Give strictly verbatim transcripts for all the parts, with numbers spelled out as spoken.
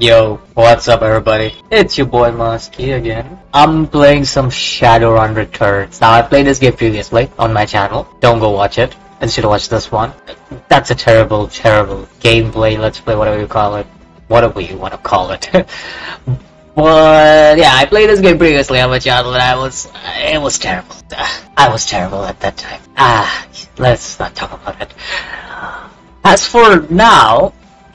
Yo, what's up everybody? It's your boy Masky again. I'm playing some Shadowrun Returns. Now I played this game previously on my channel. Don't go watch it. Instead watch this one. That's a terrible, terrible gameplay, let's play, whatever you call it. Whatever you want to call it. But yeah, I played this game previously on my channel and I was, it was terrible. I was terrible at that time. Ah, let's not talk about it. As for now,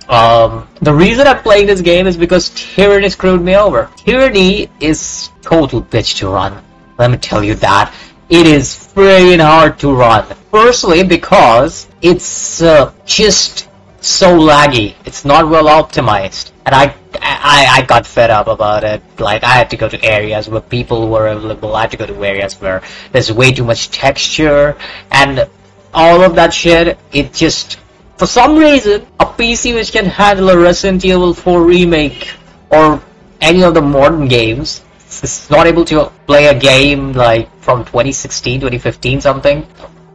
Um, the reason I'm playing this game is because Tyranny screwed me over. Tyranny is total bitch to run. Let me tell you that. It is friggin' hard to run. Firstly, because it's uh, just so laggy. It's not well optimized. And I, I, I got fed up about it. Like, I had to go to areas where people were available. I had to go to areas where there's way too much texture. And all of that shit, it just... For some reason, a P C which can handle a Resident Evil four Remake or any of the modern games is not able to play a game like from twenty sixteen, twenty fifteen something.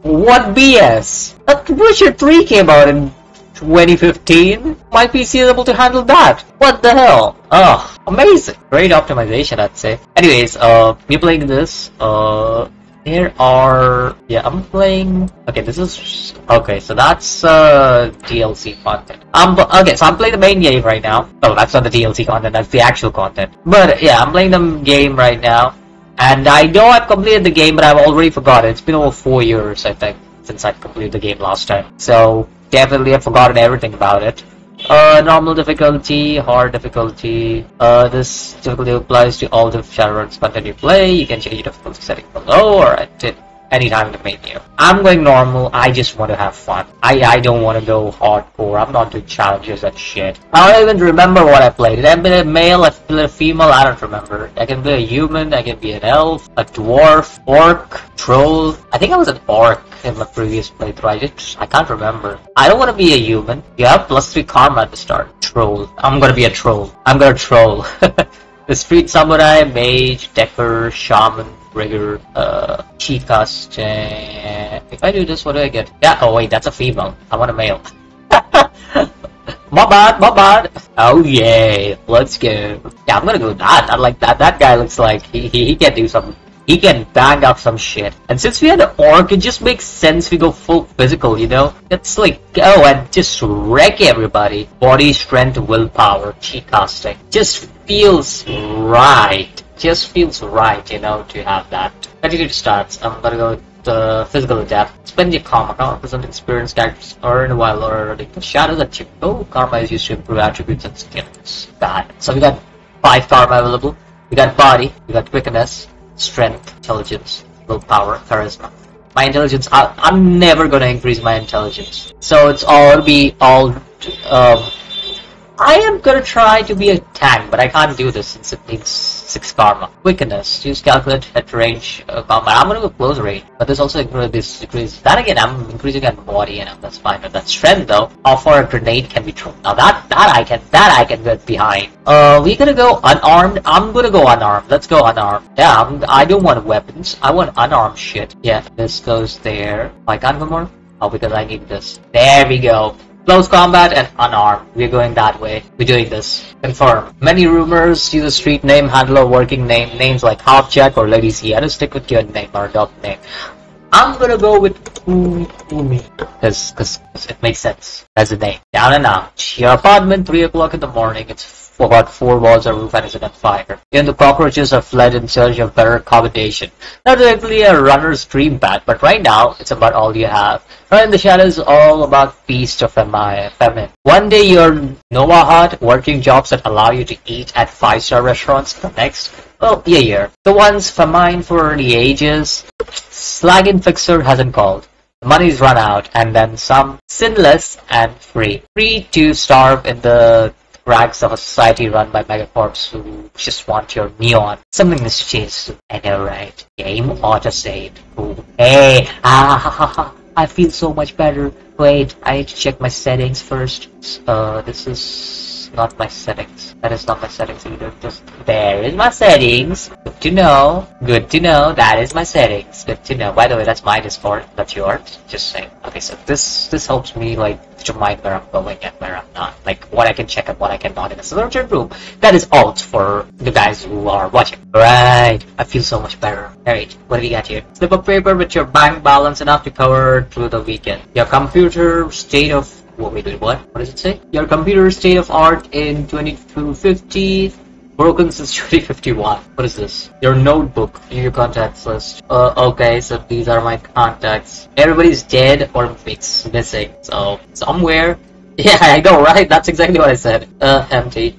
What B S? Witcher three came out in twenty fifteen. My P C is able to handle that. What the hell? Oh, amazing. Great optimization, I'd say. Anyways, uh, we're playing this. Uh... Here are... yeah, I'm playing... okay, this is... okay, so that's uh, D L C content. Um, okay, so I'm playing the main game right now. No, that's not the D L C content, that's the actual content. But yeah, I'm playing the game right now. And I know I've completed the game, but I've already forgotten. It's been over four years, I think, since I completed the game last time. So, definitely I've forgotten everything about it. Uh, normal difficulty, hard difficulty. Uh, this difficulty applies to all the Shadowrun's content you play. You can change your difficulty setting below or at any time in the menu. I'm going normal. I just want to have fun. I, I don't want to go hardcore. I'm not doing challenges and shit. I don't even remember what I played. Did I play a male? I played a female? I don't remember. I can be a human. I can be an elf, a dwarf, orc, troll. I think I was an orc in my previous playthrough. I just, I can't remember. I don't want to be a human. You have plus three karma at the start. Troll. I'm gonna be a troll. I'm gonna troll. The street samurai, mage, decker, shaman, rigger, uh, chikas. If I do this, what do I get? Yeah. Oh wait, that's a female. I want a male. My bad, my bad. Oh yeah, let's go. Yeah, I'm gonna go that. I like that. That guy looks like he he, he can do something. He can bang up some shit. And since we had an orc, it just makes sense we go full physical, you know? It's like, go and just wreck everybody. Body, strength, willpower, chi casting. Just feels right. Just feels right, you know, to have that. Attitude starts. I'm gonna go with uh, physical adapt. Spend your karma. Karma represents experience, characters earned while earning the shadows that you know. Karma is used to improve attributes and skills. Bad. So we got five karma available. We got body. We got quickness. Strength, intelligence, willpower, charisma. My intelligence, I, I'm never gonna increase my intelligence. So it's all be all. Um, I am gonna try to be a tank, but I can't do this since it needs six karma. Quickness, use calculate at range uh, combat. I'm gonna go close range, but there's also this decrease. That again, I'm increasing my body, and that's fine. But that strength though, offer a grenade can be thrown. Now that that I can that I can get behind. Uh, we're gonna go unarmed. I'm gonna go unarmed. Let's go unarmed. Yeah, I'm, I don't want weapons. I want unarmed shit. Yeah, this goes there. I can't go more. Oh, because I need this. There we go. Close combat and unarmed. We're going that way. We're doing this. Confirm. Many rumors use a street name, handler, working name, names like Half Jack or Lady C. I don't stick with your name or adult name. I'm gonna go with Umi. Cause, cause, cause it makes sense as a name. Down and out. Your apartment, three o'clock in the morning. It's about four walls are roof and is on fire. Even the cockroaches have fled in search of better accommodation. Not directly a runner's dream bat, but right now it's about all you have. Right in the shadows, all about feast of famine. One day you're Noah hot, working jobs that allow you to eat at five-star restaurants. The next, well, yeah, yeah. The ones famine for the ages. Slagging fixer hasn't called. Money's run out, and then some. Sinless and free, free to starve in the rags of a society run by megacorps who just want your neon. Something has changed. I know, right? Game autosave. Ooh. Hey, ah, ha, ha, ha. I feel so much better. Wait, I need to check my settings first. Uh, this is is not my settings. That is not my settings either. Just there is my settings. Good to know. Good to know. That is my settings. Good to know. By the way, that's my Discord. That's yours. Just saying. Okay, so this this helps me like determine where I'm going and where I'm not. Like what I can check and what I cannot in the certain room. That is alt for the guys who are watching. Right. I feel so much better. Alright, what do we got here? Slip of paper with your bank balance enough to cover through the weekend. Your computer state of What we did what? What does it say? Your computer state of art in twenty-two fifty, broken since twenty fifty-one. What is this? Your notebook, your contacts list. Uh, okay, so these are my contacts. Everybody's dead or it's missing. So somewhere, yeah, I know, right? That's exactly what I said. Uh, empty.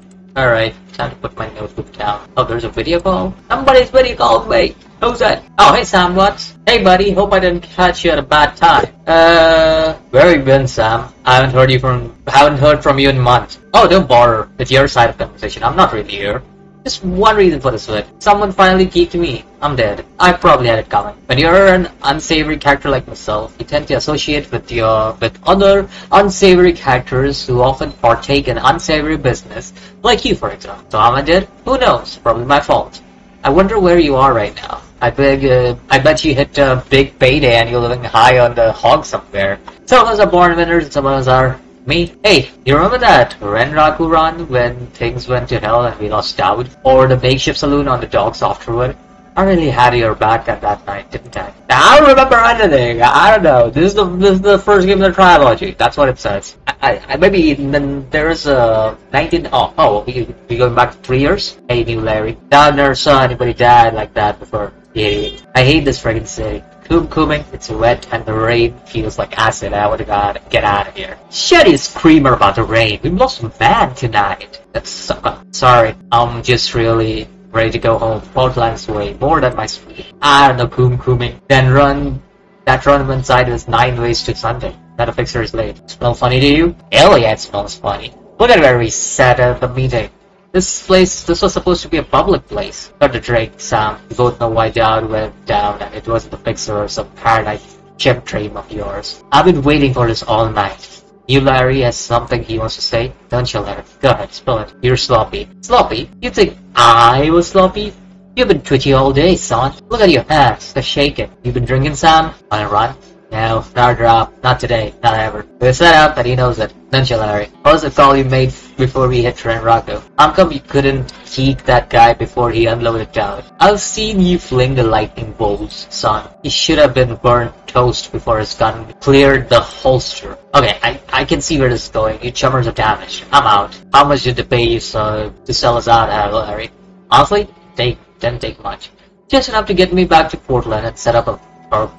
All right, time to put my notebook down. Oh, there's a video call. Somebody's video called me. Who's that? Oh, hey Sam, what? Hey buddy, hope I didn't catch you at a bad time. Uh, where have you been, Sam? I haven't heard you from, haven't heard from you in months. Oh, don't bother with your side of conversation. I'm not really here. Just one reason for this hood. Someone finally geeked me. I'm dead. I probably had it coming. When you're an unsavory character like myself, you tend to associate with your with other unsavory characters who often partake in unsavory business, like you, for example. So am I dead? Who knows? Probably my fault. I wonder where you are right now. I beg, uh, I bet you hit a big payday and you're living high on the hog somewhere. Some of us are born winners and some of us are me. Hey, you remember that Renraku run when things went to hell and we lost out? Or the makeshift saloon on the docks afterward? I really had your back at that night, didn't I? Now, I don't remember anything. I don't know. This is the this is the first game in the trilogy. That's what it says. I, I maybe then there is a nineteen. Oh, oh, we we going back to three years. Hey, new Larry. I never saw anybody die like that before. Yeah, I hate this friggin' city. Coom cooming, it's wet and the rain feels like acid. I would've gotta get out of here. Shut his screamer about the rain. We lost man tonight. That's sucker. Sorry, I'm just really ready to go home. Portland's way more than my speed. I don't know, coom cooming. Then run. That run went sideways nine ways to Sunday. That'll fix her is late. Smell funny to you? Hell yeah, it smells funny. Look at where we sat at the meeting. This place, this was supposed to be a public place. Got the drink, Sam. You both know why Dowd went down and it wasn't the fixer or some paradise chip dream of yours. I've been waiting for this all night. You, Larry, has something he wants to say? Don't you, Larry? Go ahead, spill it. You're sloppy. Sloppy? You think I was sloppy? You've been twitchy all day, son. Look at your hands. They're shaking. You been drinking, Sam? Wanna run? No, not a drop. Not today. Not ever. We're set up and he knows it. Don't you, Larry? What was the call you made before we hit Renraku? How come you couldn't geek that guy before he unloaded down? I've seen you fling the lightning bolts, son. He should have been burnt toast before his gun cleared the holster. Okay, I, I can see where this is going. You chummers are damaged. I'm out. How much did they pay you so, to sell us out, Larry? Honestly, they didn't take much. Just enough to get me back to Portland and set up a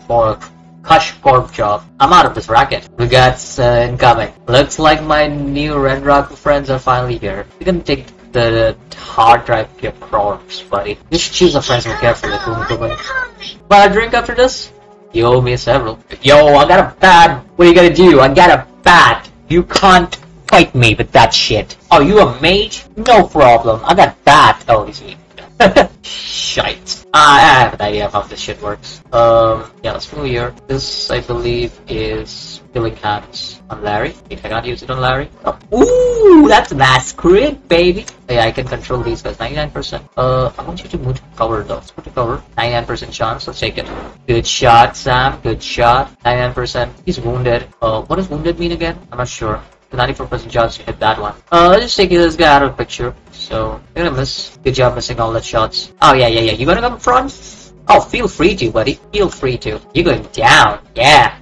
for Cush corp job. I'm out of this racket. We got uh, incoming. Looks like my new Renraku friends are finally here. You can take the hard drive to your corpse, buddy. You should choose a friend more carefully. Buy a drink after this? You owe me several. Yo, I got a bat. What are you gonna do? I got a bat. You can't fight me with that shit. Oh, you a mage? No problem. I got bat. Oh, you see. Shite. Ah, I have an idea of how this shit works. Um, yeah, let's move here. This, I believe, is killing hands on Larry. I cannot use it on Larry. Oh. Ooh, that's masquerade, baby. Oh, yeah, I can control these guys. ninety-nine percent. Uh, I want you to move to cover, though. Let's move to cover. ninety-nine percent chance. Let's take it. Good shot, Sam. Good shot. ninety-nine percent. He's wounded. Uh, what does wounded mean again? I'm not sure. ninety-four percent chance to hit that one. Uh, let's just take this guy out of the picture. So, you're gonna miss. Good job missing all the shots. Oh, yeah, yeah, yeah. You gonna come front? Oh, feel free to, buddy. Feel free to. You're going down. Yeah.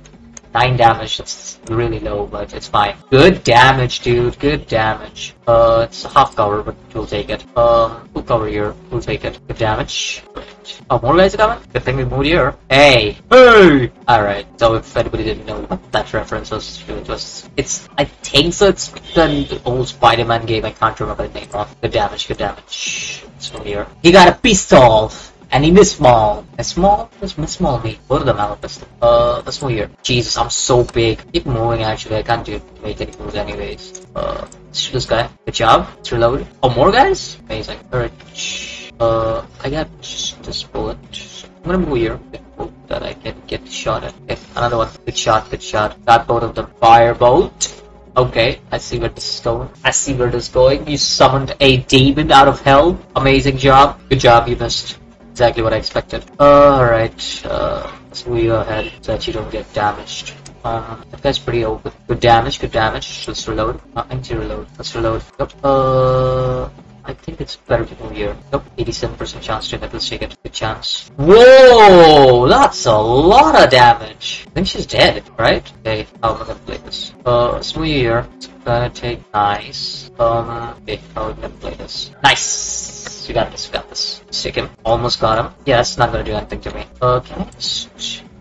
nine damage. That's really low, but it's fine. Good damage, dude. Good damage. Uh, it's half cover, but we'll take it. Uh, we'll cover here. We'll take it. Good damage. Great. Oh, more guys are coming? Good thing we moved here. Hey! Hey! Alright, so if anybody didn't know what that reference was, it was... It's... I think so. It's the old Spider-Man game. I can't remember the name of. Good damage. Good damage. Let's go here. He got a pistol! And he missed small. And small? What's miss small me? Both of them have a pistol. Uh, let's move here. Jesus, I'm so big. Keep moving actually, I can't do make any moves anyways. Uh, let's shoot this guy. Good job. Let's reload. Oh, more guys? Amazing. Alright. Uh, I got this bullet. I'm gonna move here. Hope that I can get shot at. Okay, another one. Good shot, good shot. Got both of them. Firebolt. Okay, I see where this is going. I see where this is going. You summoned a demon out of hell. Amazing job. Good job, you missed. Exactly what I expected. Alright, uh, let's move ahead so that you don't get damaged. Uh, that guy's pretty open. Good damage, good damage. Let's reload. Uh, I need to reload. Let's reload. Nope. Uh, I think it's better to move here. Nope. eighty-seven percent chance to hit. Let's take it. Good chance. Whoa! That's a lot of damage. I think she's dead, right? Okay, I'm gonna play this. Uh, let's move here. It's gonna take. Nice. Um, okay, I'm gonna play this. Nice! We got this, we got this. Let's take him. Almost got him. Yeah, that's not gonna do anything to me. Okay.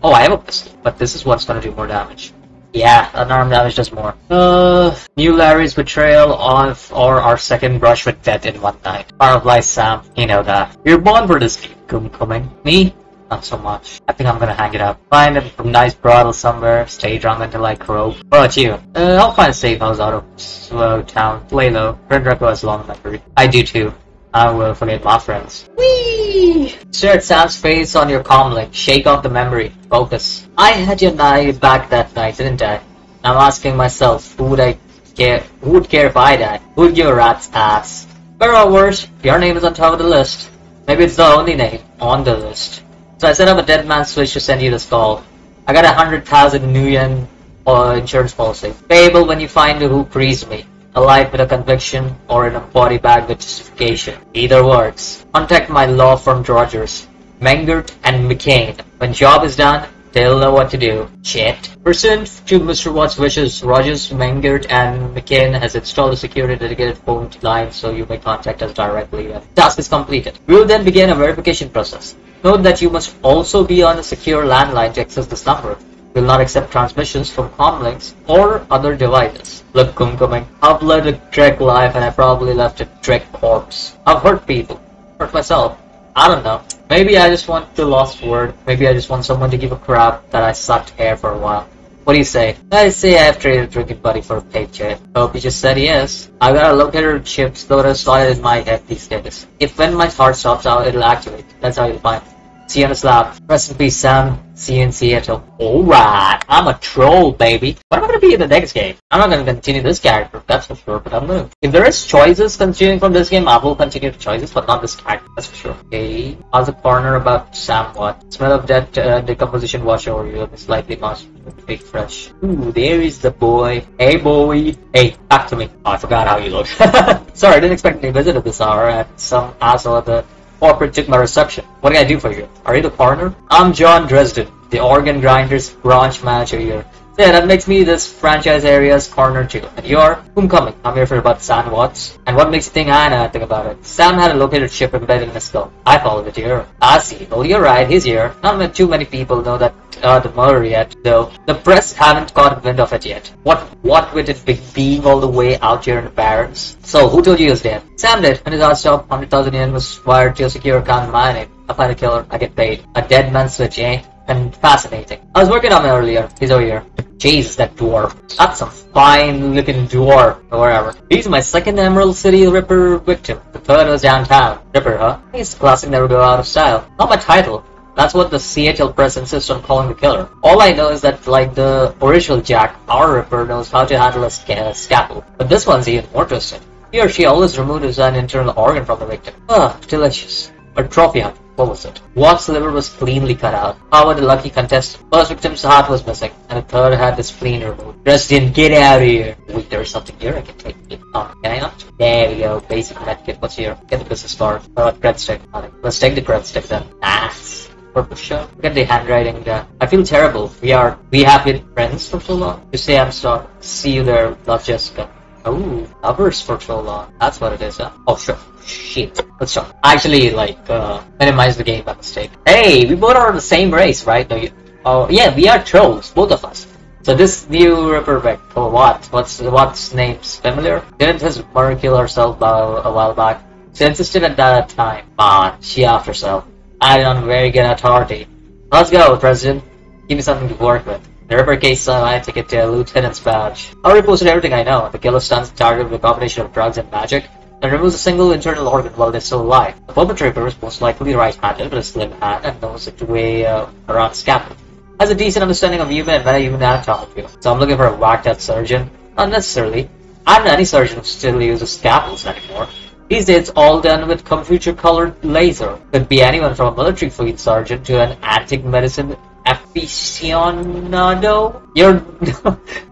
Oh, I have a pistol, but this is what's gonna do more damage. Yeah, unarmed damage does more. Uh, New Larry's betrayal of, or our second brush with death in one night. Power of Life, Sam. You know that. You're born for this game coming. Me? Not so much. I think I'm gonna hang it up. Find a nice brothel somewhere. Stay drunk until I croak. What about you? Uh, I'll find a safe house out of slow town. Lay low. Renraku has long memory. I do too. I will forget my friends. Whee! Stare at Sam's face on your comlink. Shake off the memory. Focus. I had your eye back that night, didn't I? I'm asking myself, who would I care? Who would care if I died? Who would give a rat's ass? Better or worse, your name is on top of the list. Maybe it's the only name on the list. So I set up a dead man's switch to send you this call. I got a hundred thousand new yen uh, insurance policy. Payable when you find who frees me. Alive with a conviction or in a body bag with justification. Either works. Contact my law firm Rogers, Mengert and McCain. When job is done, they'll know what to do. Shit. Pursuant to Mister Watt's wishes, Rogers, Mengert and McCain has installed a security dedicated phone line so you may contact us directly when the task is completed. We will then begin a verification process. Note that you must also be on a secure landline to access this number. Will not accept transmissions from comlinks or other devices. Look, Kumkuming, I've led a Drek life and I probably left a Drek corpse. I've hurt people. Hurt myself. I don't know. Maybe I just want the lost word. Maybe I just want someone to give a crap that I sucked air for a while. What do you say? I say I have traded a drinking buddy for a paycheck. Hope you just said yes. I got a locator chip loader solid in my head these days. If when my heart stops out, it'll activate. That's how you'll find it. See you on the slab. Rest in peace, Sam. See you in Seattle. Alright, I'm a troll, baby. What am I gonna be in the next game? I'm not gonna continue this character, that's for sure, but I'm gonna. If there is choices continuing from this game, I will continue the choices, but not this character, that's for sure. Okay, how's the corner about Sam Watt? Smell of death, uh, decomposition wash over you, it's likely must be fresh. Ooh, there is the boy. Hey, boy. Hey, back to me. Oh, I forgot how you look. Sorry, I didn't expect any visit at this hour, and some asshole at the corporate took my reception. What can I do for you? Are you the coroner? I'm John Dresden, the organ grinders branch manager here. Yeah, that makes me this franchise area's coroner too. And you're Kumkuming. I'm here for about Sam Watts. And what makes you think I know anything about it? Sam had a located chip embedded in his skull. I followed it here. I see. Well, you're right. He's here. Not too many people know that uh, the murder yet, though. The press haven't caught wind of it yet. What what with it be being all the way out here in the barrens? So who told you he was dead? Sam did. And his last job, one hundred thousand yen was wired to a secure account in my name. I find a killer. I get paid. A dead man's switch, eh? And fascinating. I was working on him earlier. He's over here. Jesus, that dwarf. That's some fine looking dwarf or whatever. He's my second Emerald City Ripper victim. The third was downtown. Ripper, huh? He's classic never go out of style. Not my title. That's what the C H L press insists on calling the killer. All I know is that, like the original Jack, our Ripper knows how to handle a scalpel. But this one's even more twisted. He or she always removes an internal organ from the victim. Ugh, delicious. A trophy hunt. What was it? Watt's liver was cleanly cut out. How were the lucky contestant? First victim's heart was missing, and the third had the spleen removed. Dresden, get out of here! Wait, there's something here I can take. Oh, can I not? There we go. Basic medkit. What's here? Get the business card. Oh, cred stick. Let's take the cred stick then. Nice. Purple shirt. Look at the handwriting there. I feel terrible. We are. We have been friends for so long. You say I'm sorry. See you there, not Jessica. Oh, lovers for so long. That's what it is, huh? Oh, sure. Shit. Let's talk. Actually, like, uh, minimize the game by mistake. Hey, we both are the same race, right? No, you, oh, yeah, we are trolls, both of us. So this new Ripper Vic, or what? What's, what's name's familiar? Didn't his mother kill herself uh, a while back? She insisted at that time. Ah, she offed herself. I don't very good authority. Let's go, President. Give me something to work with. The Ripper case, uh, I took it to a lieutenant's badge. I reposted everything I know. The killer stuns the target with a combination of drugs and magic, and removes a single internal organ while they're still alive. The perpetrator is most likely right-handed with a slim hand and knows its way uh, around the scalpel. Has a decent understanding of human and meta-human anatomy. So I'm looking for a whacked-out surgeon. Not necessarily. I mean, any surgeon still uses scalpels anymore. These days it's all done with computer-colored laser. Could be anyone from a military field surgeon to an antique medicine aficionado. You're...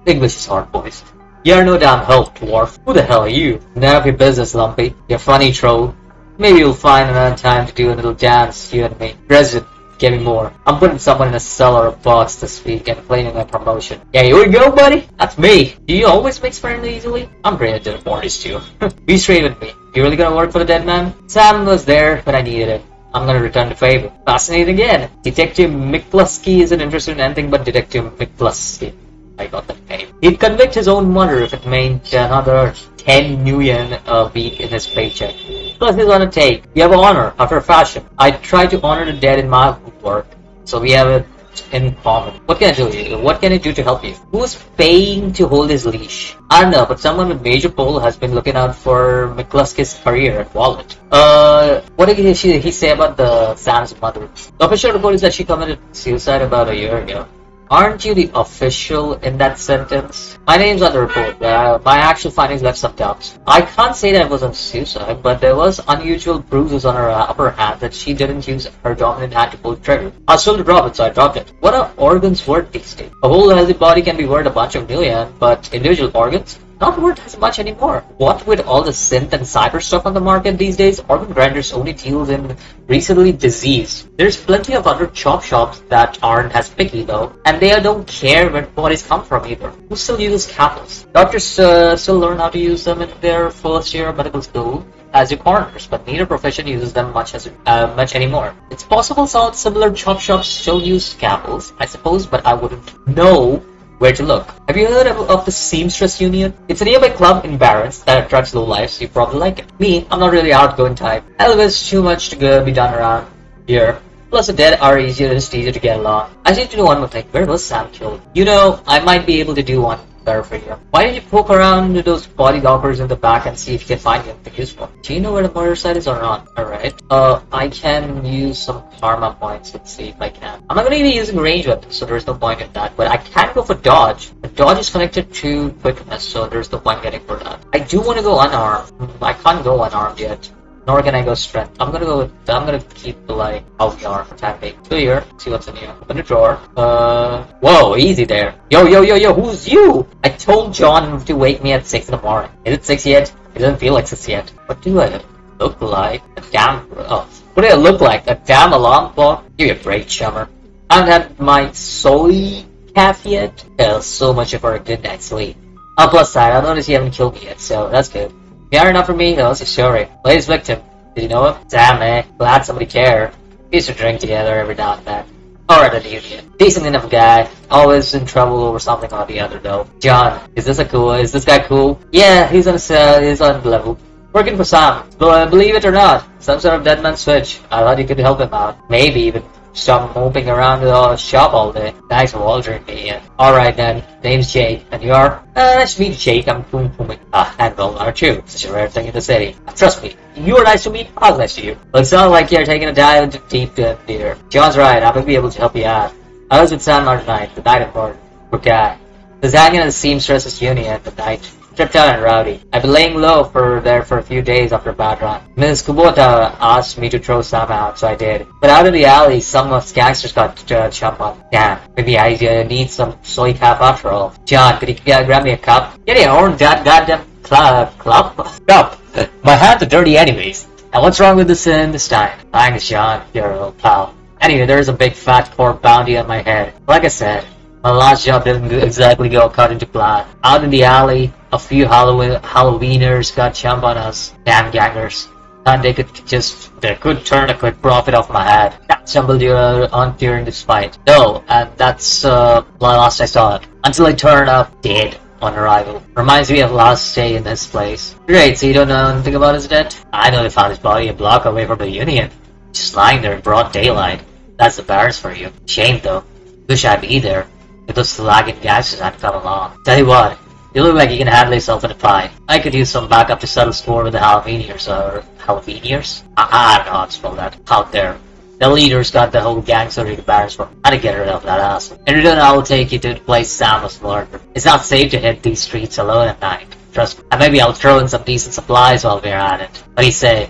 English is hard, boys. You're no damn help, dwarf. Who the hell are you? None of your business, Lumpy. You're funny, troll. Maybe you'll find another time to do a little dance, you and me. President, give me more. I'm putting someone in a cellar or box this week and claiming my promotion. Yeah, here we go, buddy. That's me. Do you always make friends easily? I'm great at dinner parties, too. Be straight with me. You really gonna work for the dead man? Sam was there when I needed him. I'm gonna return the favor. Fascinating again. Detective McCluskey isn't interested in anything but Detective McCluskey. I got that name. He'd convict his own mother if it meant another ten million a week in his paycheck. Plus he's on a take. We have honor, after a fashion. I try to honor the dead in my work, so we have it in common. What can I do? What can I do to help you? Who's paying to hold his leash? I don't know, but someone with major pull has been looking out for McCluskey's career and wallet. Uh, what did he, he say about the Sam's mother? The official report is that she committed suicide about a year ago. Aren't you the official in that sentence? My name's on the report. Uh, my actual findings left some doubts. I can't say that it was a suicide, but there was unusual bruises on her upper hand that she didn't use her dominant hand to pull the trigger. I was told to drop it, so I dropped it. What are organs worth these days? A whole healthy body can be worth a bunch of million, but individual organs? Not worth as much anymore. What with all the synth and cyber stuff on the market these days, organ grinders only deals in recently diseased. There's plenty of other chop shops that aren't as picky though, and they don't care where bodies come from either. Who still uses scalpels? Doctors uh, still learn how to use them in their first year of medical school as your coroners, but neither profession uses them much as uh, much anymore. It's possible some similar chop shops still use scalpels, I suppose, but I wouldn't know where to look. Have you heard of, of the Seamstress Union? It's a nearby club in Barrens that attracts lowlifes. You probably like it. Me, I'm not really outgoing type. Always too much to go be done around here. Plus the dead are easier, just easier to get along. I need to do one more thing. Where was Sam killed? You know, I might be able to do one better for you. Why don't you poke around those body lockers in the back and see if you can find anything useful? Do you know where the murder site is or not? Alright. Uh, I can use some karma points. Let's see if I can. I'm not going to be using range weapons, so there's no point in that. But I can go for dodge. But dodge is connected to quickness, so there's no point getting for that. I do want to go unarmed. I can't go unarmed yet. Nor can I go strength. I'm gonna go with, I'm gonna keep like how we are attacking. Go here, see what's in here. Open the drawer. Uh, whoa, easy there. Yo, yo, yo, yo, who's you? I told John to wake me at six in the morning. Is it six yet? It doesn't feel like six yet. What do I look like? A damn, oh, what do I look like? A damn alarm clock? Give me a break, chummer. I haven't had my soy calf yet. Hell, so much of our good night's sleep. On plus side, I noticed you haven't killed me yet, so that's good. You are enough for me, though, so sorry. Latest victim. Did you know him? Damn, eh? Glad somebody cared. We used to drink together every now and then. Alright, an idiot. Decent enough guy. Always in trouble over something or the other, though. John, is this a cool? Is this guy cool? Yeah, he's on a, uh, he's on the level. Working for Sam. But believe it or not, some sort of dead man switch. I thought you could help him out. Maybe even stop moping around the shop all day. Thanks for altering me. Alright then, name's Jake, and you are? Uh, nice to meet you, Jake. I'm Poom Pooming. Ah, and well, aren't you? Such a rare thing in the city. Trust me, you were nice to me, I was nice to you. But it's not like you're taking a dive into deep theater. John's right, I might be able to help you out. I was with Sam last night, the night of murder. Good guy. Was hanging at the Seamstress's Union at the night. Tripped out and rowdy. I've been laying low for there for a few days after a bad run. Miss Kubota asked me to throw Sam out, so I did. But out in the alley, some of the gangsters got uh, chopped up. Damn, maybe I uh, need some soy cap after all. John, could you uh, grab me a cup? Get your own that goddamn club. Club? Cup. My hands are dirty anyways. And what's wrong with this in this time? Thanks, John. You're a little pal. Anyway, there's a big fat corp bounty on my head. Like I said, my last job didn't exactly go according to plan. Out in the alley, a few Halloween Halloweeners got jumped on us. Damn gangers. And they could just, they could turn a quick profit off my head. That stumbled on during this fight. No, and that's uh, last I saw it. Until I turned up dead on arrival. Reminds me of last day in this place. Great, so you don't know anything about his death? I know they found his body a block away from the Union. Just lying there in broad daylight. That's the bars for you. Shame though. Wish I'd be there. If those lagging gashes had come along. Tell you what, you look like you can handle yourself in a pie. I could use some backup to settle score with the Halveniers or Halveniers? I, I don't know how to spell that. Out there. The leader's got the whole gang sort of embarrassed, but gotta get rid of that asshole. And then I'll take you to the place Sam was murdered. It's not safe to hit these streets alone at night, trust me. And maybe I'll throw in some decent supplies while we're at it. What do you say?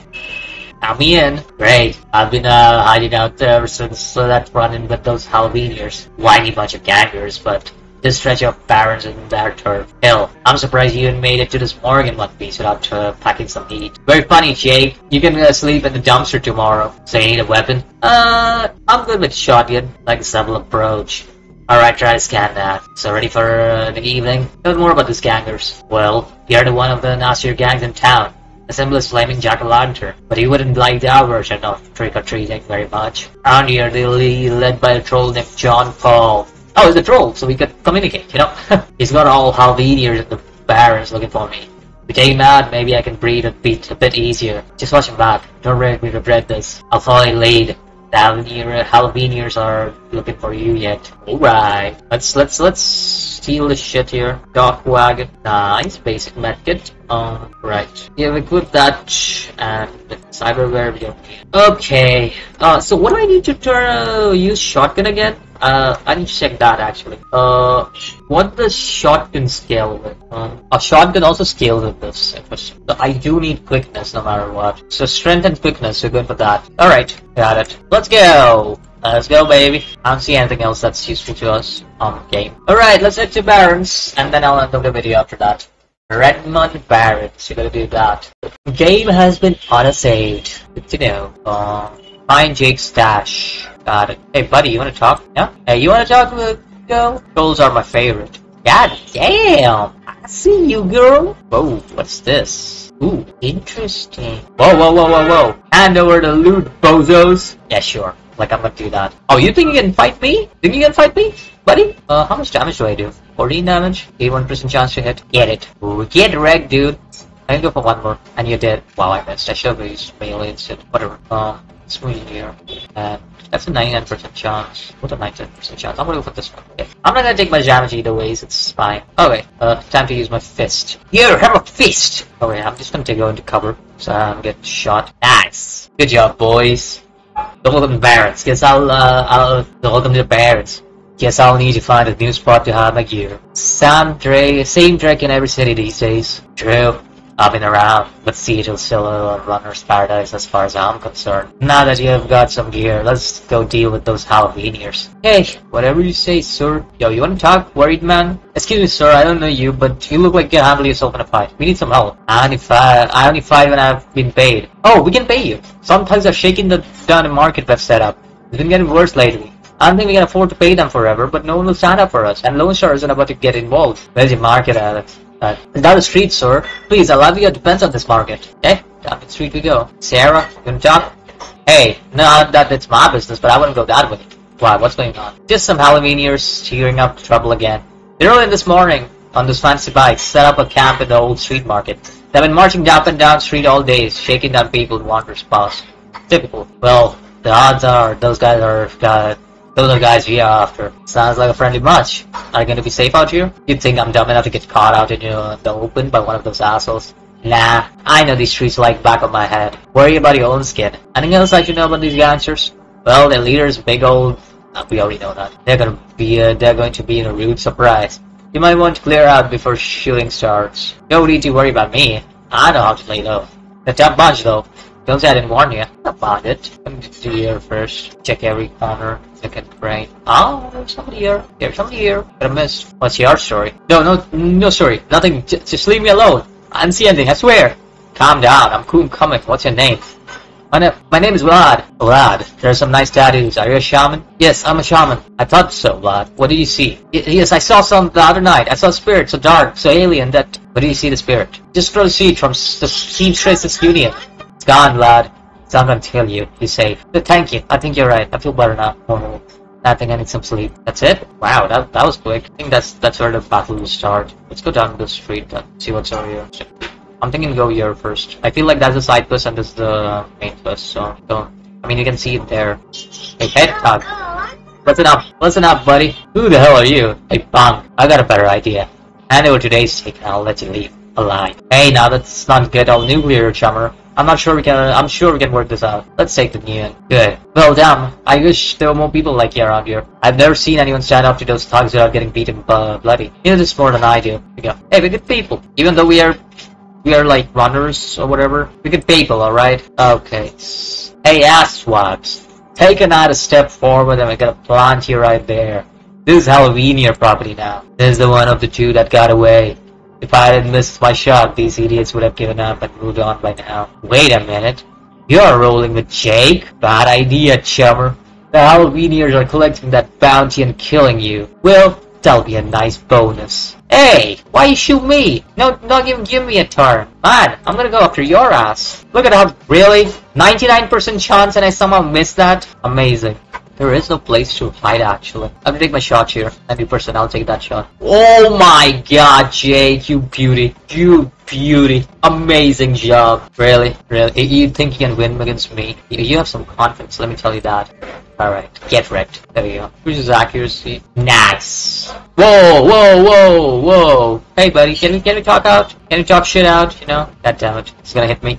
I'm in. Great. I've been uh, hiding out there ever since uh, that run-in with those Halloweeners. Whiny bunch of gangers, but this stretch of barons and their turf. Hell, I'm surprised you even made it to this morning in one piece without uh, packing some heat. Very funny, Jake. You can uh, sleep in the dumpster tomorrow. So you need a weapon? Uh, I'm good with shotgun, like a subtle approach. Alright, try to scan that. So ready for uh, the evening? Tell more about these gangers. Well, you're the one of the nastier gangs in town. Assemble as flaming jack-o'-lantern, but he wouldn't like the version of trick-or-treating very much. Around here, they're led by a troll named John Paul. Oh, he's a troll, so we could communicate, you know? He's got all Halveniers and the barons looking for me. If we take him out, maybe I can breathe a bit, a bit easier. Just watch him back. Don't make me regret this. I'll follow you late. The Halveniers are looking for you yet. Alright. Let's, let's, let's steal this shit here. Dock wagon. Nice. Basic medkit. Um, right. Yeah, we equip that and cyberware we don't need. Okay. Uh, so what do I need to turn, uh, use shotgun again? Uh, I need to check that actually. Uh, what does shotgun scale with? Um, a shotgun also scales with this. Interesting. So I do need quickness no matter what. So strength and quickness, we're good for that. Alright, got it. Let's go! Let's go, baby. I don't see anything else that's useful to us on the game. Alright, let's head to Barons, and then I'll end up the video after that. Redmond Barrett, you gotta do that. Game has been auto-saved. Good to know. Uh, find Jake's stash. Got it. Hey, buddy, you wanna talk? Yeah? Hey, you wanna talk with girl? Trolls are my favorite. God damn! I see you, girl! Whoa, what's this? Ooh, interesting. Whoa, whoa, whoa, whoa, whoa! Hand over the loot, bozos! Yeah, sure. Like, I'm gonna do that. Oh, you think you can fight me? Think you can fight me? Buddy? Uh, how much damage do I do? fourteen damage, eighty-one percent chance to hit. Get it. Ooh, get wrecked, dude. I can go for one more. And you're dead. Wow, I missed. I should've used melee instead. Whatever. Um, let's move here. And that's a ninety-nine percent chance. What a ninety-nine percent chance. I'm gonna go for this one. Okay. I'm not gonna take my damage either ways. It's fine. Okay. Uh, time to use my fist. Here, have a fist! Okay, I'm just gonna take go into cover. So I don't get shot. Nice! Good job, boys. Don't look at the barons. Guess I'll, uh, I'll... Don't look at the barons. Guess I'll need to find a new spot to hide my gear. Same trick, same trick in every city these days. True, I've been around, but Seattle's still a runner's paradise as far as I'm concerned. Now that you have got some gear, let's go deal with those Halloweeners. Hey, whatever you say, sir. Yo, you wanna talk, worried man? Excuse me, sir, I don't know you, but you look like you can handle yourself in a fight. We need some help. I only fight, I only fight when I've been paid. Oh, we can pay you. Sometimes I'm shaking the down the market we've set up. It's been getting worse lately. I don't think we can afford to pay them forever, but no one will stand up for us, and Lone Star isn't about to get involved. Where's your market, Alex? Uh, down the street, sir. Please, our livelihood depends on this market. Okay, down the street we go. Sarah, you can talk? Hey, no, that it's my business, but I wouldn't go that way. Why, what's going on? Just some Halloweeners cheering up trouble again. They're all in this morning, on those fancy bikes, set up a camp in the old street market. They've been marching up and down street all day, shaking down people in wanderers past. Typical. Well, the odds are, those guys are... Uh, Those are guys we are after. Sounds like a friendly bunch. Are you gonna be safe out here? You'd think I'm dumb enough to get caught out in uh, the open by one of those assholes. Nah, I know these streets like back of my head. Worry about your own skin. Anything else I should know about these gangsters? Well, their leader's big old... Uh, we already know that. They're gonna be uh, they're going to be in a rude surprise. You might want to clear out before shooting starts. No need to worry about me. I know how to play low. They're a tough bunch though. Don't say I didn't warn you. About it. Come to here first. Check every corner. Second brain. Oh, there's somebody here. There's somebody here. But I missed. What's your story? No, no, no story. Nothing. J just leave me alone. I didn't see anything. I swear. Calm down. I'm cool and coming. What's your name? My, na my name is Vlad. Vlad. There are some nice tattoos. Are you a shaman? Yes, I'm a shaman. I thought so, Vlad. What did you see? Y yes, I saw some the other night. I saw a spirit so dark, so alien that... What did you see the spirit? Just throw the seed from the Team Traces Union. It's gone, lad. So I'm gonna tell you. You're safe. But thank you. I think you're right. I feel better now. Oh, I think I need some sleep. That's it? Wow, that, that was quick. I think that's that's where the battle will start. Let's go down the street and see what's over here. I'm thinking go here first. I feel like that's the side quest and this is the main quest, so don't. I mean, you can see it there. Hey, head talk. Listen up. Listen up, buddy. Who the hell are you? Hey, bum. I got a better idea. Hand over today's ticket and I'll let you leave alive. Hey, now that's not good, all nuclear chummer. I'm not sure we can. I'm sure we can work this out. Let's take the new end. Good. Well, damn. I wish there were more people like you around here. I've never seen anyone stand up to those thugs without getting beaten uh, bloody. You know this more than I do. We go. Hey, we're good people. Even though we are, we are like runners or whatever. We're good people, all right? Okay. Hey, asswabs. Take another step forward, and we're gonna plant you right there. This is Halloween your property now. This is the one of the two that got away. If I had missed my shot, these idiots would have given up and moved on by now. Wait a minute. You're rolling with Jake? Bad idea, chummer. The Halloweeners are collecting that bounty and killing you. Well, that'll be a nice bonus. Hey! Why you shoot me? No, not even give me a turn. Man, I'm gonna go after your ass. Look at how- really? ninety-nine percent chance and I somehow missed that? Amazing. There is no place to hide actually. I'm gonna take my shot here. ninety percent, I'll take that shot. Oh my god, Jake, you beauty. You beauty. Amazing job. Really, really. You think you can win against me? You have some confidence, let me tell you that. Alright, get wrecked. There you go. Which is accuracy. Nice. Whoa, whoa, whoa, whoa. Hey buddy, can we, can we talk out? Can we talk shit out? You know? God damn it. It's gonna hit me.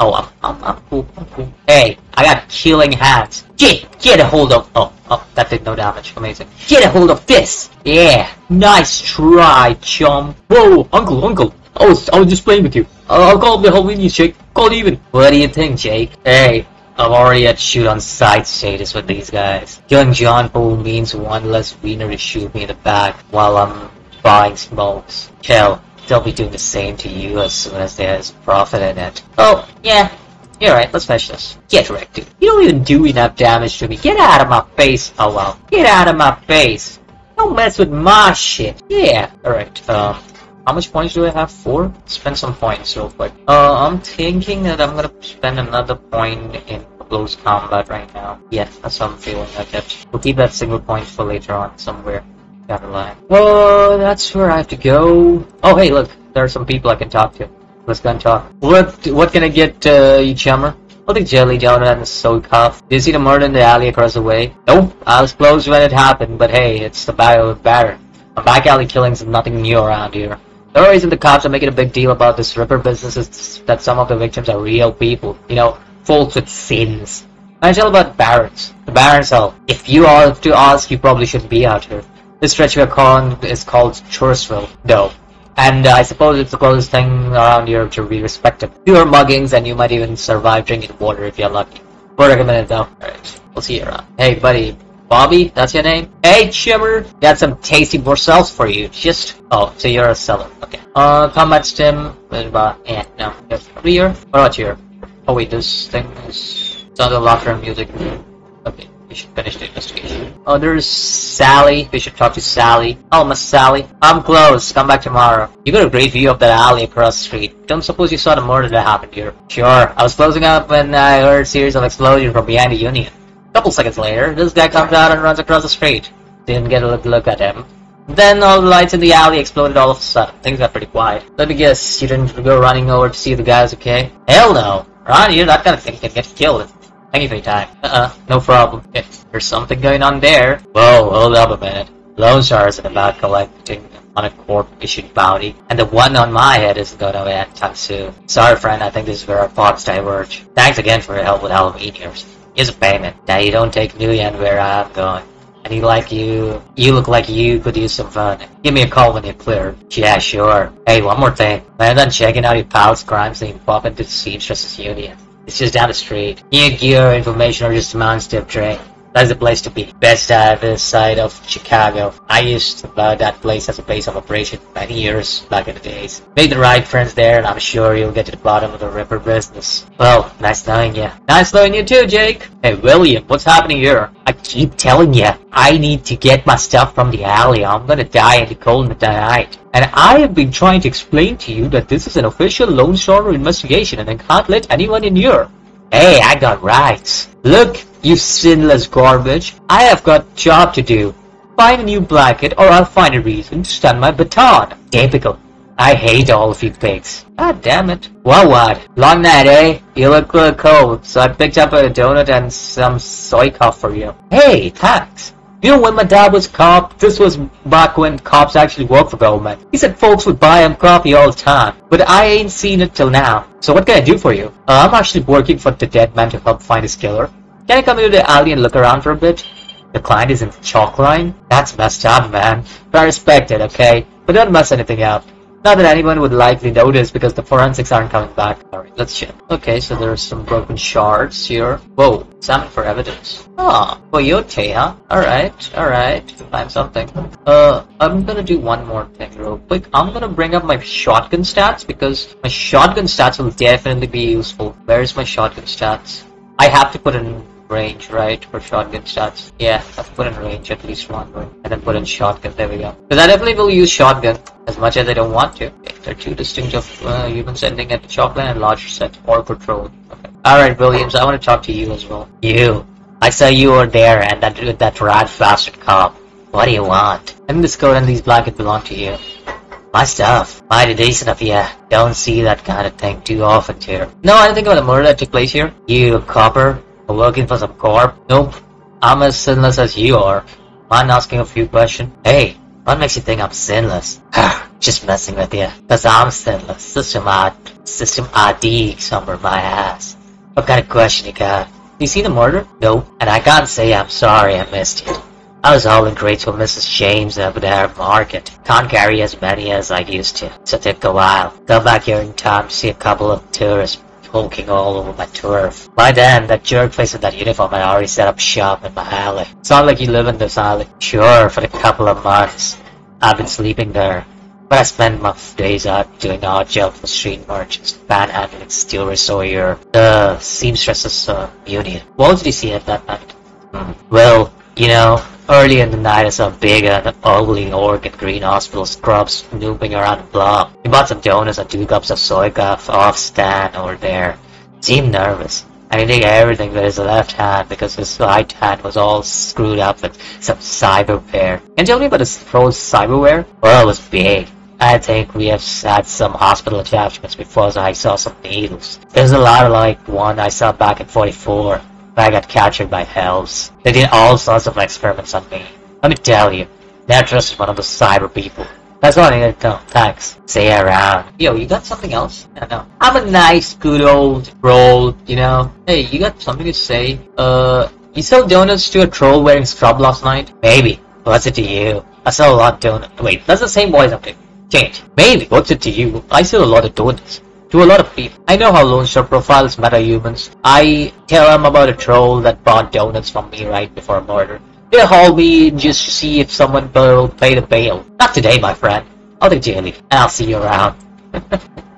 Oh, I'm, I'm, I'm cool, I'm cool. Hey, I got killing hands. Get, get a hold of, oh, oh, that did no damage, amazing. Get a hold of this. Yeah, nice try, chum. Whoa, uncle, uncle, I was, I was just playing with you. I'll, I'll call the Halloween, Jake, call it even. What do you think, Jake? Hey, I'm already at shoot on side status with these guys. Killing John Paul means one less wiener to shoot me in the back while I'm buying smokes. Hell. They'll be doing the same to you as soon as there's profit in it. Oh, yeah. You're right, let's fetch this. Get wrecked, dude. You don't even do enough damage to me. Get out of my face. Oh, well. Get out of my face. Don't mess with my shit. Yeah. Alright, um... how much points do I have? Four? Spend some points real quick. Uh, I'm thinking that I'm gonna spend another point in close combat right now. Yeah, that's how I'm feeling like it. We'll keep that single point for later on somewhere. Gotta lie. Well, that's where I have to go. Oh, hey, look. There are some people I can talk to. Let's go and talk. What What can I get, uh, you chummer? I'll take jelly donut and a soul cuff. Did you see the murder in the alley across the way? Nope. I was close when it happened, but hey, it's the Battle of Baron. A back alley killings is nothing new around here. The reason the cops are making a big deal about this Ripper business is that some of the victims are real people. You know, folks with sins. I tell about Barons. The Barons all. If you are to ask, you probably shouldn't be out here. This stretch we're calling is called Touristville, though, and uh, I suppose it's the closest thing around here to be respected. Fewer muggings, and you might even survive drinking water if you're lucky. We'll recommend it though. Alright, we'll see you around. Hey buddy, Bobby, that's your name? Hey chummer, got some tasty morsels for you, just... Oh, so you're a seller, okay. Uh, combat stim, uh, eh, no, just clear. What about here? Oh wait, this thing is... It's on the locker and music. Okay. We should finish the investigation. Oh, there's Sally. We should talk to Sally. Oh, Miss Sally. I'm close. Come back tomorrow. You got a great view of that alley across the street. Don't suppose you saw the murder that happened here? Sure. I was closing up when I heard a series of explosions from behind the Union. A couple seconds later, this guy comes out and runs across the street. Didn't get a look, look at him. Then all the lights in the alley exploded all of a sudden. Things got pretty quiet. Let me guess, you didn't go running over to see the guys, okay? Hell no. Ron, you're that kind of thing. You can get killed. Thank you for your time. Uh-uh, no problem. Yeah, there's something going on there. Whoa, hold up a minute. Lone Star isn't about collecting on a court-issued bounty, and the one on my head isn't going to end time soon. Sorry, friend, I think this is where our thoughts diverge. Thanks again for your help with Halloweeners. Here's a payment. Now you don't take Nguyen where I'm going. And you like you, you look like you could use some fun. Give me a call when you're clear. Yeah, sure. Hey, one more thing. Plan on checking out your pal's crime scene, pop into the seamstress's union. It's just down the street. New gear, information, or just amounts to a train. That's the place to be. Best dive side of Chicago. I used to buy that place as a base of operation many years back in the days. Make the right friends there and I'm sure you'll get to the bottom of the Ripper business. Well, nice knowing you. Nice knowing you too, Jake. Hey, William, what's happening here? I keep telling you, I need to get my stuff from the alley. I'm gonna die in the cold of the night. And I have been trying to explain to you that this is an official Lone Star investigation and I can't let anyone in here. Hey, I got rights. Look, you sinless garbage. I have got job to do. Find a new blanket or I'll find a reason to stand my baton. Typical. I hate all of you pigs. God damn it. Well, what? Long night, eh? You look a little cold, so I picked up a donut and some soy cup for you. Hey, thanks. You know, when my dad was cop, this was back when cops actually worked for government. He said folks would buy him coffee all the time, but I ain't seen it till now. So what can I do for you? Uh, I'm actually working for the dead man to help find his killer. Can I come into the alley and look around for a bit? The client is in the chalk line? That's messed up, man. But I respect it, okay? But don't mess anything up. Not that anyone would likely notice because the forensics aren't coming back. Alright, let's check. Okay, so there's some broken shards here. Whoa, examine for evidence. Ah, coyote, huh? Alright, alright. Find something. Uh, I'm gonna do one more thing real quick. I'm gonna bring up my shotgun stats because my shotgun stats will definitely be useful. Where's my shotgun stats? I have to put in range, right, for shotgun stats. Yeah, I've put in range at least one, right? And then put in shotgun, there we go. Because I definitely will use shotgun, as much as I don't want to. Okay, there are two distinct of uh, humans ending at the chocolate and large set, or patrol. Okay. Alright, Williams, I want to talk to you as well. You. I saw you were there and that with that rat bastard cop. What do you want? I think this coat and these blankets belong to you. My stuff. Mighty decent of you. Don't see that kind of thing too often here. No, I don't think about the murder that took place here. You, copper. Working for some corp? Nope. I'm as sinless as you are. Mind asking a few questions? Hey, what makes you think I'm sinless? Just messing with you. Cause I'm sinless. System I D. System I D somewhere my ass. What kind of question you got? You see the murder? Nope. And I can't say I'm sorry I missed you. I was all in grades for Missus James over there at market. Can't carry as many as I used to. So it took a while. Come back here in time to see a couple of tourists poking all over my turf. By then, that jerk face in that uniform had already set up shop in my alley. It's not like you live in this alley. Sure, for a couple of months, I've been sleeping there. But I spend my days out doing odd jobs for street merchants, panhandling, steelers, sawyer, the seamstresses uh, union. What did you see at that night? Hmm. Well, you know, early in the night I saw big and ugly orc and green hospital scrubs snooping around the block. He bought some donuts and two cups of soy cup off stand over there. Seemed nervous. And he did everything with his left hand because his right hand was all screwed up with some cyberware. Can you tell me about his pro's cyberware? Well, it was big. I think we have had some hospital attachments before, so I saw some needles. There's a lot of like one I saw back in forty-four. I got captured by elves. They did all sorts of experiments on me. Let me tell you, never trusted one of those cyber people. That's all I need to know. Thanks. See you around. Yo, you got something else? I don't know. I'm a nice, good old troll, you know? Hey, you got something to say? Uh, you sold donuts to a troll wearing scrub last night? Maybe. What's it to you? I sell a lot of donuts. Wait, that's the same voice I'm doing. Change. Maybe. What's it to you? I sell a lot of donuts. To a lot of people. I know how Lone Star profiles meta-humans. I tell them about a troll that bought donuts from me right before a murder. They haul me just to see if someone will pay the bail. Not today, my friend. I'll take jelly. And I'll see you around.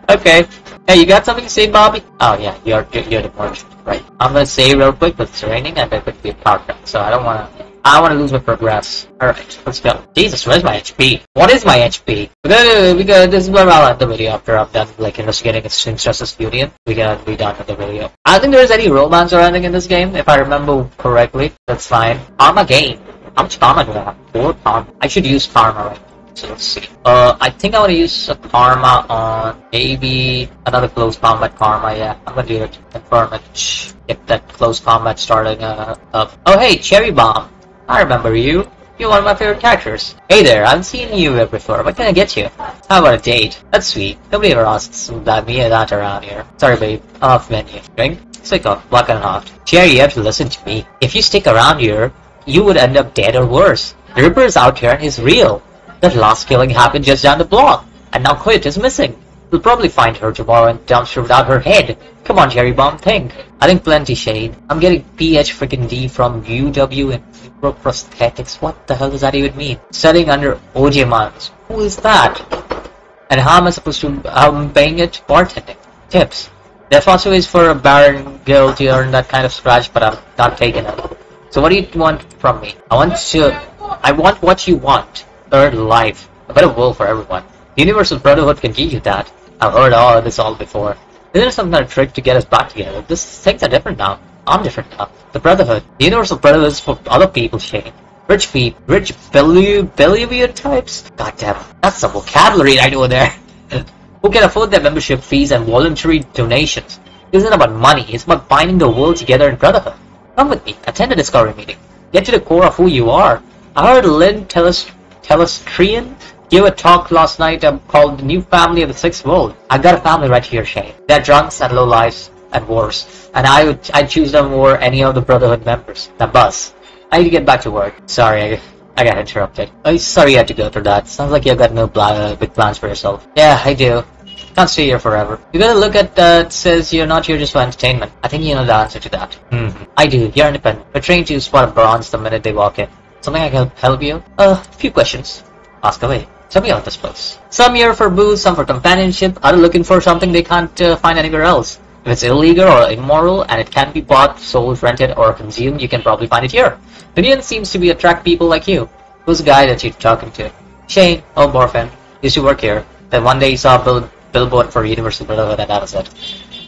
Okay. Hey, you got something to say, Bobby? Oh yeah, you're you're the merchant, right? I'm gonna say real quick, but it's raining and I could be a parked, so I don't wanna. I wanna lose my progress. Alright, let's go. Jesus, where's my H P? What is my H P? We got, this is where I'll end the video after I'm done, like, investigating a seamstress's union. We gotta be done with the video. I don't think there's any romance or anything in this game, if I remember correctly. That's fine. Karma game. How much karma do I have? Four karma. I should use karma right now. So let's see. Uh, I think I wanna use a karma on maybe another close combat karma, yeah. I'm gonna do it. Confirm it. Get that close combat starting uh, up. Oh hey, cherry bomb. I remember you. You're one of my favorite characters. Hey there, I haven't seen you before. What can I get you? How about a date? That's sweet. Nobody ever asks about me and that around here. Sorry, babe. Off menu. Drink? Stick off. Black and hot. Jerry, you have to listen to me. If you stick around here, you would end up dead or worse. The Ripper is out here and he's real. That last killing happened just down the block. And now Quit is missing. We'll probably find her tomorrow and dump her without her head. Come on, Jerry Bomb, think. I think plenty, Shade. I'm getting P H freaking D from U W and Prosthetics. What the hell does that even mean? Studying under O J Miles. Who is that? And how am I supposed to um, paying it? Bartending. Tips. There's also ways for a barren girl to earn that kind of scratch, but I'm not taking it. So what do you want from me? I want to... I want what you want. Earn life. A better world for everyone. Universal Brotherhood can give you that. I've heard all of this all before. Isn't there some kind of trick to get us back together? This, things are different now. I'm different now. The Brotherhood. The Universal Brotherhood is for other people, Shane. Rich people. Rich billionaire types? Goddamn. That's some vocabulary I know there. Who can afford their membership fees and voluntary donations? It isn't about money. It's about binding the world together in Brotherhood. Come with me. Attend a discovery meeting. Get to the core of who you are. I heard Lynn Telestrian give a talk last night called The New Family of the Sixth World. I got a family right here, Shane. They're drunks and low lives and worse, and I would I choose them over any of the Brotherhood members. Now, boss, I need to get back to work. Sorry, I, I got interrupted. I'm sorry you had to go through that. Sounds like you've got no bla big plans for yourself. Yeah, I do. Can't stay here forever. You gotta look at that. It says you're not here just for entertainment. I think you know the answer to that. Mm-hmm. I do. You're independent. We're trained to spot a bronze the minute they walk in. Something I can help you? Uh, a few questions. Ask away. Tell me about this place. Some here for booze, some for companionship. Other looking for something they can't uh, find anywhere else. If it's illegal or immoral, and it can be bought, sold, rented, or consumed, you can probably find it here. The union seems to be attract people like you. Who's the guy that you're talking to? Shane, old boyfriend, used to work here. Then one day he saw a bill billboard for Universal Brotherhood, and that was it.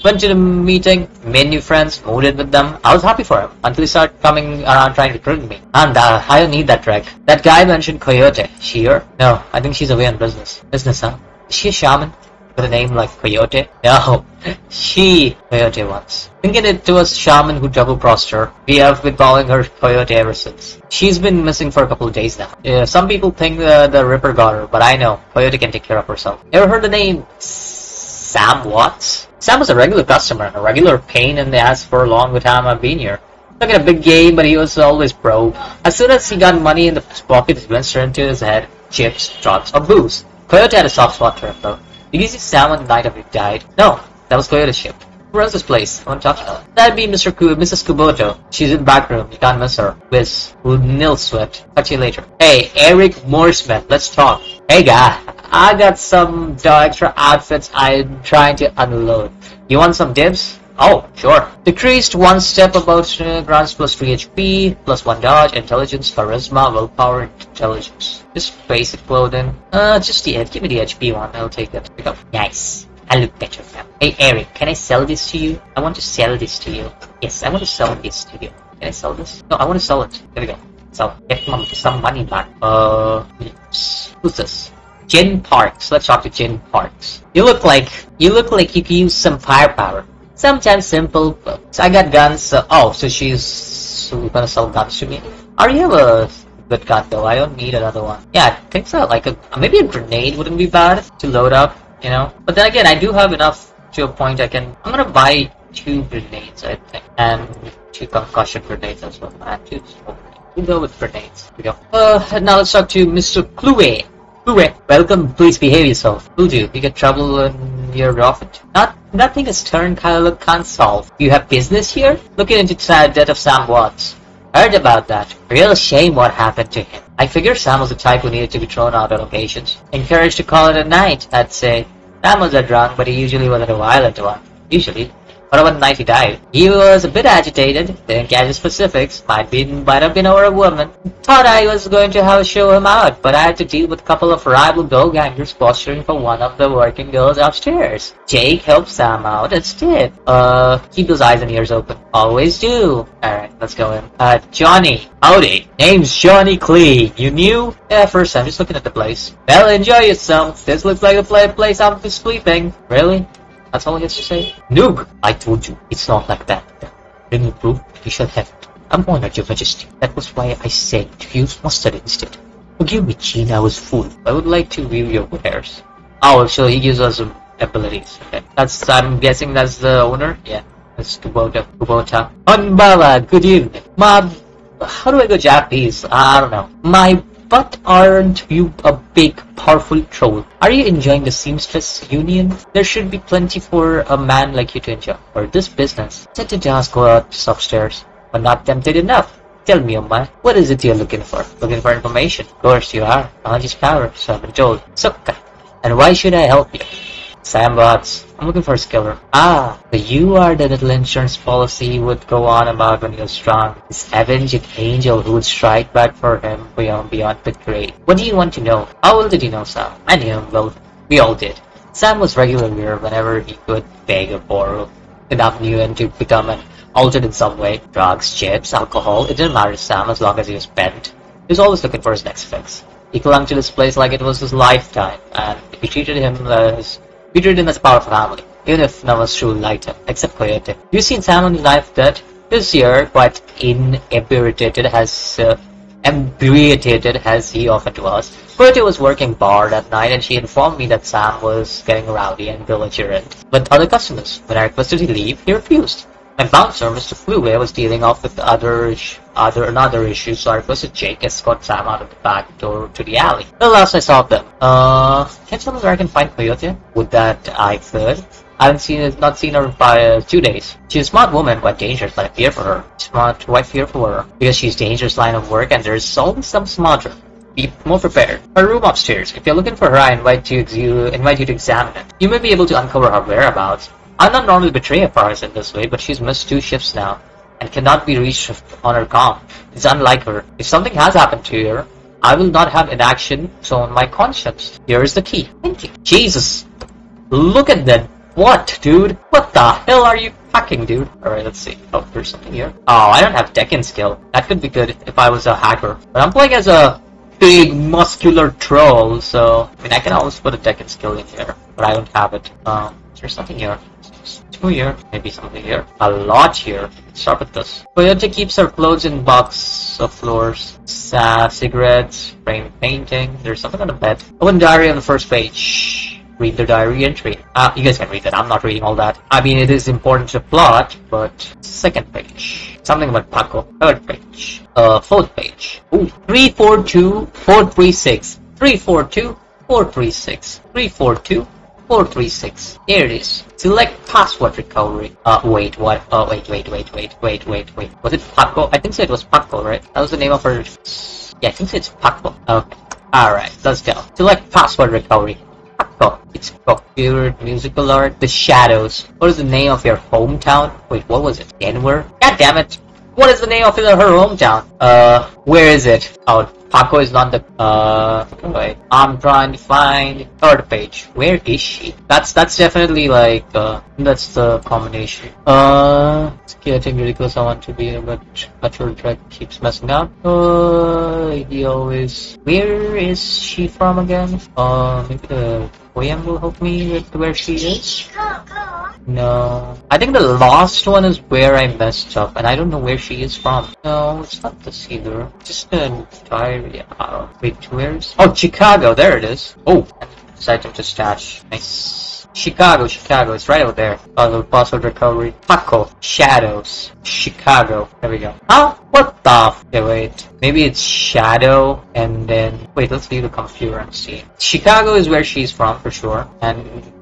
Went to the meeting, made new friends, moved in with them. I was happy for him, until he started coming around trying to recruit me. And uh, I don't need that drag. That guy mentioned Coyote. She here? No, I think she's away on business. Business, huh? Is she a shaman? With a name like Coyote? No, she Coyote once. Thinking it was shaman who double-crossed her. We have been calling her Coyote ever since. She's been missing for a couple of days now. Yeah, some people think uh, the Ripper got her, but I know Coyote can take care of herself. Ever heard the name Sam Watts? Sam was a regular customer, a regular pain in the ass for a long time I've been here. Not in a big game, but he was always broke. As soon as he got money in the pocket, it went straight into his head. Chips, drugs, or booze. Coyote had a soft spot for him though. Did you see Sam on the night of he died? No, that was Coyote's ship. Who runs this place? I want to talk to her. That'd be Mister Ku Missus Kuboto. She's in the back room. You can't miss her. Wiz, who nil sweat. Catch you later. Hey, Eric Moorsmith, let's talk. Hey guy, I got some extra outfits I'm trying to unload. You want some dibs? Oh, sure. Decreased one step about uh, grants plus three H P, plus one dodge, intelligence, charisma, willpower, intelligence. Just basic clothing. Uh, just the H P. Give me the H P one. I'll take that. Pick up. Nice. I look better now. Hey, Eric, can I sell this to you? I want to sell this to you. Yes, I want to sell this to you. Can I sell this? No, I want to sell it. There we go. So, get some money back. Uh, who's this? Jin Parks. Let's talk to Jin Parks. You look like, you look like you could use some firepower. Sometimes simple, but I got guns. Uh, oh, so she's so gonna sell guns to me. Are you a good gun though? I don't need another one. Yeah, I think so. Like a, maybe a grenade wouldn't be bad to load up, you know. But then again, I do have enough to a point. I can. I'm gonna buy two grenades, I think, and two concussion grenades as well. And two smoke grenades. We'll go with grenades. We go. Uh, now let's talk to Mister Clue. Clue, welcome. Please behave yourself. Will do. You get trouble and. You're often. Not nothing is turned Kyle can't solve. You have business here? Looking into the death of Sam Watts. Heard about that. Real shame what happened to him. I figure Sam was the type who needed to be thrown out on occasions. Encouraged to call it a night, I'd say. Sam was a drunk, but he usually wasn't a violent one. Usually. But one night he died. He was a bit agitated, didn't catch the specifics, might be might have been over a woman. Thought I was going to have a show him out, but I had to deal with a couple of rival dog hangers posturing for one of the working girls upstairs. Jake helped Sam out instead. Uh, keep those eyes and ears open. Always do. Alright, let's go in. Uh, Johnny. Howdy. Name's Johnny Clee. You knew? Yeah, first time, just looking at the place. Well, enjoy yourself. This looks like a place I'm sleeping. Really? That's all he has to say. Noob! I told you, it's not like that. When you prove, you shall have it. I'm honored, Your Majesty. That was why I said to use mustard instead. Forgive me, Gene, I was fooled. I would like to view your wares. Oh, so he gives us um, abilities. Okay. That's, I'm guessing that's the owner? Yeah. That's Kubota. Kubota. Konbawa, good evening. Ma... How do I go Japanese? I don't know. My... But aren't you a big, powerful troll? Are you enjoying the Seamstress Union? There should be plenty for a man like you to enjoy. For this business, tempted to ask go out upstairs, but not tempted enough. Tell me, Oma, what is it you're looking for? Looking for information? Of course you are. Knowledge is power, so I've been told. Sukka. And why should I help you? Sam Watts. I'm looking for a skiller. Ah, so you are the little insurance policy he would go on about when he was strong. This avenging angel who would strike back for him beyond beyond the grave. What do you want to know? How well did you know Sam? I knew him well. We all did. Sam was regular here whenever he could beg or borrow. Enough knew him to become an altered in some way. Drugs, chips, alcohol. It didn't matter to Sam as long as he was bent. He was always looking for his next fix. He clung to this place like it was his lifetime, and we treated him as... We treated him as a part of the family, even if no one's true lighter, except Coyote. You've seen Sam on the life that this year, quite inebriated, has uh, inebriated as he often was. Bertie was working bar that night, and she informed me that Sam was getting rowdy and belligerent with other customers. When I requested he leave, he refused. My bouncer, Mister Fleway, was dealing off with other, other another issue, so I requested Jake escort Sam out of the back door to the alley. The last I saw of them. Uh, can someone where I can find Coyote? Would that I could? I haven't seen her, not seen her by uh, two days. She's a smart woman, quite dangerous, but I fear for her. Smart, quite fear for her. Because she's dangerous line of work, and there's always some smarter. Be more prepared. Her room upstairs. If you're looking for her, I invite you, you invite you to examine it. You may be able to uncover her whereabouts. I'm not normally betraying a person this way, but she's missed two shifts now, and cannot be reached on her comm. It's unlike her. If something has happened to her, I will not have inaction so on my conscience. Here is the key. Thank you. Jesus! Look at that! What, dude? What the hell are you fucking, dude? Alright, let's see. Oh, there's something here. Oh, I don't have Deccan skill. That could be good if I was a hacker. But I'm playing as a big muscular troll, so... I mean, I can always put a Deccan skill in here, but I don't have it. Um, there's something here. Two here. Maybe something here. A lot here. Let's start with this. Coyote keeps her clothes in box of floors. Uh, cigarettes. Frame painting. There's something on the bed. Open diary on the first page. Read the diary entry. Uh, you guys can read that. I'm not reading all that. I mean, it is important to plot, but... Second page. Something about Paco. Third page. Uh, fourth page. Ooh. three four two four three six. three four two four three six. three four two four three six. Here it is. Select password recovery. Uh, wait, what? Oh, wait, wait, wait, wait, wait, wait, wait. Was it Paco? I think so it was Paco, right? That was the name of her... Yeah, I think so it's Paco. Okay. Alright, let's go. Select password recovery. Oh, it's favorite musical art, The Shadows. What is the name of your hometown? Wait, what was it? Denver? God damn it! What is the name of her hometown? Uh, where is it? Oh, Paco is not the. Uh, wait. I'm trying to find third page. Where is she? That's that's definitely like uh, that's the combination. Uh, getting ridiculous. I want to be a but Metro Dread keeps messing up. Uh, he always. Where is she from again? Uh, maybe the William will help me with where she is. No, I think the last one is where I messed up, and I don't know where she is from. No, it's not this either. Just an diary. Uh, wait, where is? Oh, Chicago. There it is. Oh, side of the stash. Nice. Chicago, Chicago. It's right over there. Oh, the password recovery. Paco. Shadows. Chicago. There we go. Huh? What the? F okay, wait. Maybe it's Shadow, and then wait. Let's leave the computer and see. Chicago is where she's from for sure, and.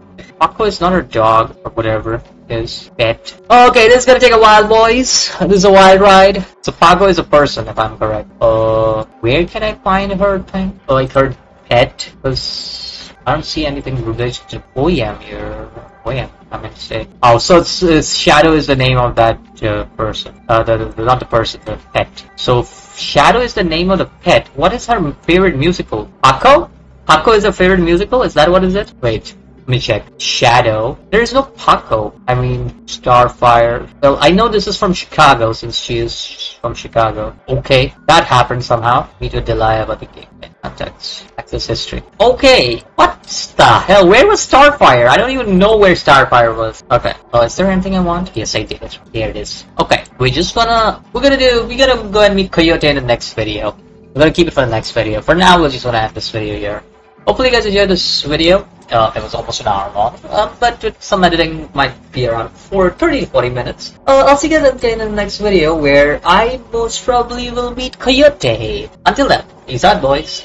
Paco is not her dog or whatever, his pet. Okay, this is gonna take a while, boys. This is a wild ride. So Paco is a person, if I'm correct. Uh, where can I find her thing? Like her pet? Cause I don't see anything related to Oyam here. Oyam, I meant to say. Oh, so it's, it's Shadow is the name of that uh, person. Uh, the, the not the person, the pet. So Shadow is the name of the pet. What is her favorite musical? Paco? Paco is her favorite musical? Is that what is it? Wait. Let me check. Shadow. There is no Paco. I mean, Starfire. Well, I know this is from Chicago since she is from Chicago. Okay, that happened somehow. Meet with Delia about the game. Contacts. Access history. Okay, what the hell? Where was Starfire? I don't even know where Starfire was. Okay. Oh, is there anything I want? Yes, I did it. Here it is. Okay, we're just gonna. We're gonna do. We're gonna go and meet Coyote in the next video. We're gonna keep it for the next video. For now, we're just gonna have this video here. Hopefully, you guys enjoyed this video. Uh, it was almost an hour long, uh, but with some editing might be around for thirty to forty minutes. Uh, I'll see you guys again in the next video where I most probably will meet Coyote. Until then, peace out, boys.